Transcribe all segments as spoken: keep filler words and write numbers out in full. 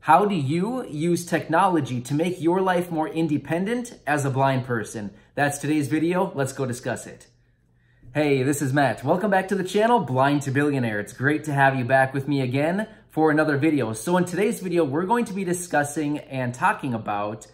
How do you use technology to make your life more independent as a blind person? That's today's video. Let's go discuss it. Hey, this is Matt. Welcome back to the channel, Blind to Billionaire. It's great to have you back with me again for another video. So in today's video, we're going to be discussing and talking about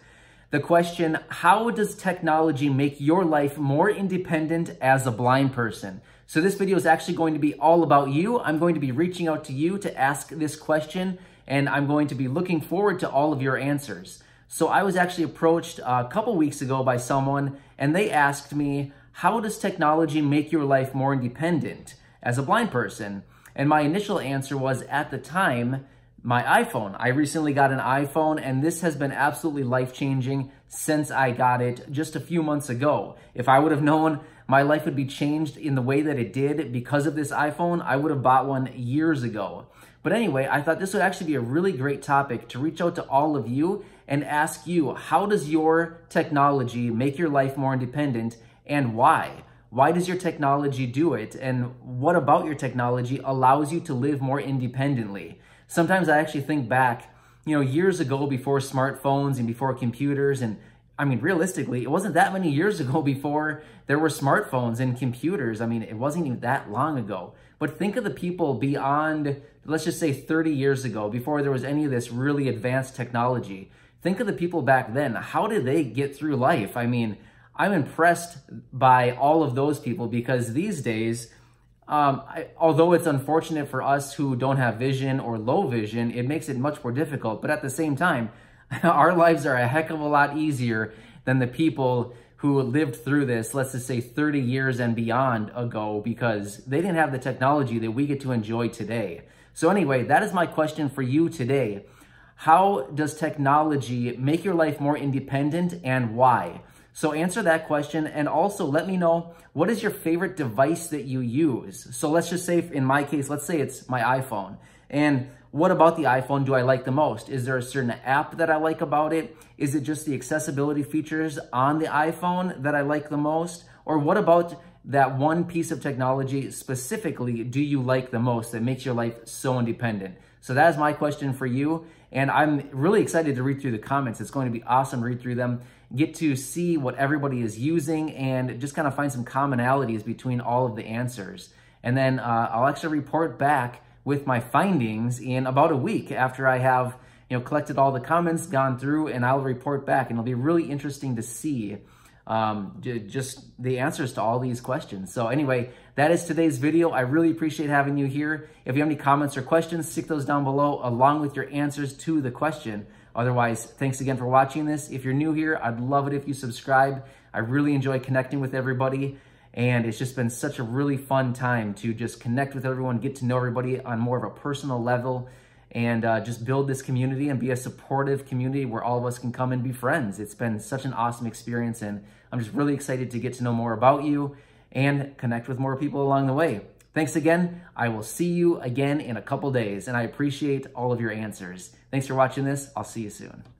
the question, how does technology make your life more independent as a blind person? So this video is actually going to be all about you. I'm going to be reaching out to you to ask this question, and I'm going to be looking forward to all of your answers. So I was actually approached a couple weeks ago by someone, and they asked me, how does technology make your life more independent as a blind person? And my initial answer was, at the time, my iPhone. I recently got an iPhone, and this has been absolutely life-changing since I got it just a few months ago. If I would have known my life would be changed in the way that it did because of this iPhone, I would have bought one years ago. But anyway, I thought this would actually be a really great topic to reach out to all of you and ask you, how does your technology make your life more independent, and why? Why does your technology do it, and what about your technology allows you to live more independently? Sometimes I actually think back, you know, years ago before smartphones and before computers, and I mean, realistically, it wasn't that many years ago before there were smartphones and computers. I mean, it wasn't even that long ago. But think of the people beyond, let's just say thirty years ago, before there was any of this really advanced technology. Think of the people back then. How did they get through life? I mean, I'm impressed by all of those people, because these days, um, I, although it's unfortunate for us who don't have vision or low vision, it makes it much more difficult. But at the same time, our lives are a heck of a lot easier than the people who lived through this, let's just say thirty years and beyond ago, because they didn't have the technology that we get to enjoy today. So anyway, that is my question for you today. How does technology make your life more independent, and why? So answer that question, and also let me know, what is your favorite device that you use? So let's just say, in my case, let's say it's my iPhone. And what about the iPhone do I like the most? Is there a certain app that I like about it? Is it just the accessibility features on the iPhone that I like the most? Or what about that one piece of technology specifically do you like the most that makes your life so independent? So that is my question for you. And I'm really excited to read through the comments. It's going to be awesome to read through them, get to see what everybody is using, and just kind of find some commonalities between all of the answers. And then uh, I'll actually report back with my findings in about a week after I have, you know, collected all the comments, gone through, and I'll report back. And it'll be really interesting to see um, just the answers to all these questions. So anyway, that is today's video. I really appreciate having you here. If you have any comments or questions, stick those down below along with your answers to the question. Otherwise, thanks again for watching this. If you're new here, I'd love it if you subscribe. I really enjoy connecting with everybody. And it's just been such a really fun time to just connect with everyone, get to know everybody on more of a personal level, and uh, just build this community and be a supportive community where all of us can come and be friends. It's been such an awesome experience, and I'm just really excited to get to know more about you and connect with more people along the way. Thanks again. I will see you again in a couple days, and I appreciate all of your answers. Thanks for watching this. I'll see you soon.